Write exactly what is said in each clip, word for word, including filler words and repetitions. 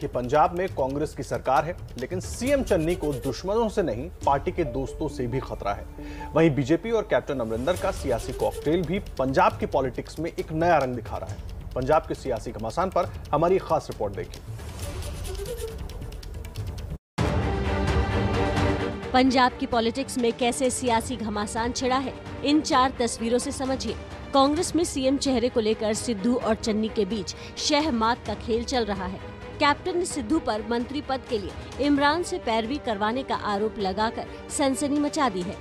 कि पंजाब में कांग्रेस की सरकार है, लेकिन सीएम चन्नी को दुश्मनों से नहीं पार्टी के दोस्तों से भी खतरा है। वहीं बीजेपी और कैप्टन अमरिंदर का सियासी कॉकटेल भी पंजाब की पॉलिटिक्स में एक नया रंग दिखा रहा है। पंजाब के सियासी घमासान पर हमारी खास रिपोर्ट देखिए। पंजाब की पॉलिटिक्स में कैसे सियासी घमासान छिड़ा है, इन चार तस्वीरों से समझिए। कांग्रेस में सीएम चेहरे को लेकर सिद्धू और चन्नी के बीच शहमात का खेल चल रहा है। कैप्टन ने सिद्धू पर मंत्री पद के लिए इमरान से पैरवी करवाने का आरोप लगाकर सनसनी मचा दी है।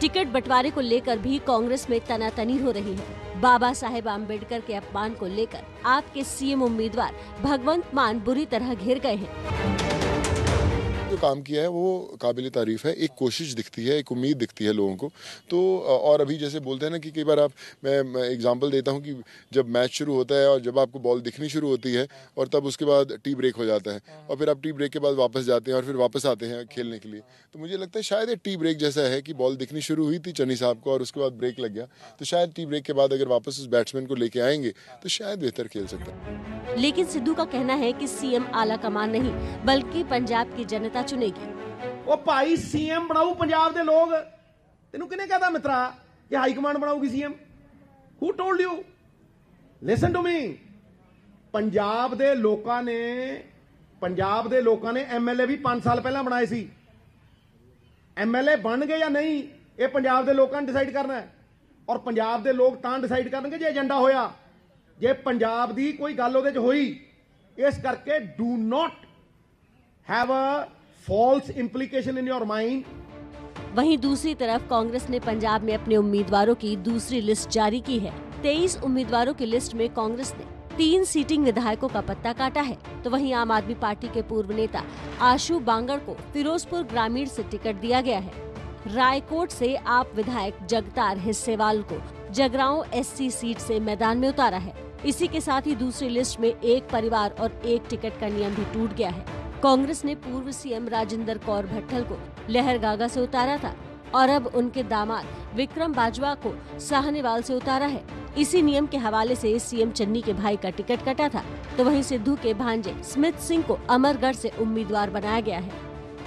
टिकट बंटवारे को लेकर भी कांग्रेस में तनातनी हो रही है। बाबा साहेब अंबेडकर के अपमान को लेकर आपके सीएम उम्मीदवार भगवंत मान बुरी तरह घिर गए हैं। जो काम किया है वो काबिल तारीफ है। एक कोशिश दिखती है, एक उम्मीद दिखती है लोगों को तो। और अभी जैसे बोलते हैं ना कि कई बार आप, मैं एग्जांपल देता हूं कि जब मैच शुरू होता है और जब आपको बॉल दिखनी शुरू होती है और तब उसके बाद टी ब्रेक हो जाता है और फिर आप टी ब्रेक के बाद वापस जाते हैं और फिर वापस आते हैं खेलने के लिए, तो मुझे लगता है शायद ये टी ब्रेक जैसा है कि बॉल दिखनी शुरू हुई थी चन्नी साहब को और उसके बाद ब्रेक लग गया, तो शायद टी ब्रेक के बाद अगर वापस उस बैट्समैन को लेके आएंगे तो शायद बेहतर खेल सकते हैं। लेकिन सिद्धू का कहना है कि सीएम आला कमान नहीं बल्कि पंजाब की जनता चुनेगी। ओ भाई सीएम बनाऊ पंजाब दे लोग, तेनू किने कहता मित्रा कि हाई कमांड बनाऊगी CM? Who told you? Listen to me. Punjab दे लोकां ने पंजाब दे लोकां ने एमएलए भी पांच साल पहला बनाए सी। एमएलए बन गए या नहीं ये पंजाब दे लोकां ने डिसाइड करना है और पंजाब दे लोग तां डिसाइड करनगे जे एजेंडा होया, जे पंजाब दी कोई गल ओदे च होई। इस करके do not have a false implication in your mind. वहीं दूसरी तरफ कांग्रेस ने पंजाब में अपने उम्मीदवारों की दूसरी लिस्ट जारी की है। तेईस उम्मीदवारों की लिस्ट में कांग्रेस ने तीन सीटिंग विधायकों का पत्ता काटा है, तो वहीं आम आदमी पार्टी के पूर्व नेता आशु बांगड़ को फिरोजपुर ग्रामीण से टिकट दिया गया है। रायकोट से आप विधायक जगतार हिस्सेवाल को जगराओं एससी सीट से मैदान में उतारा है। इसी के साथ ही दूसरी लिस्ट में एक परिवार और एक टिकट का नियम भी टूट गया है। कांग्रेस ने पूर्व सीएम राजेंद्र कौर भट्टल को लहरगागा से उतारा था और अब उनके दामाद विक्रम बाजवा को साहनेवाल से उतारा है। इसी नियम के हवाले से सीएम चन्नी के भाई का टिकट कटा था, तो वहीं सिद्धू के भांजे स्मिथ सिंह को अमरगढ़ से उम्मीदवार बनाया गया है।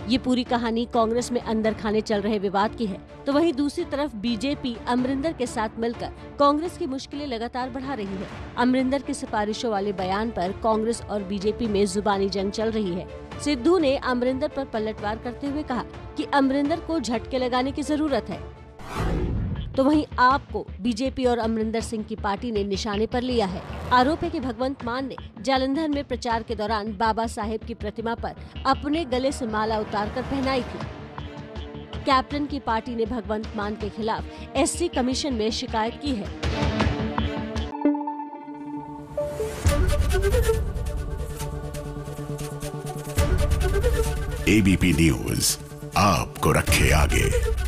ये पूरी कहानी कांग्रेस में अंदर खाने चल रहे विवाद की है, तो वहीं दूसरी तरफ बीजेपी अमरिंदर के साथ मिलकर कांग्रेस की मुश्किलें लगातार बढ़ा रही है। अमरिंदर की सिफारिशों वाले बयान पर कांग्रेस और बीजेपी में जुबानी जंग चल रही है। सिद्धू ने अमरिंदर पर पलटवार करते हुए कहा कि अमरिंदर को झटके लगाने की जरूरत है, तो वहीं आपको बीजेपी और अमरिंदर सिंह की पार्टी ने निशाने पर लिया है। आरोप है कि भगवंत मान ने जालंधर में प्रचार के दौरान बाबा साहेब की प्रतिमा पर अपने गले से माला उतारकर पहनाई थी। कैप्टन की पार्टी ने भगवंत मान के खिलाफ एससी कमीशन में शिकायत की है। एबीपी न्यूज़ आपको रखे आगे।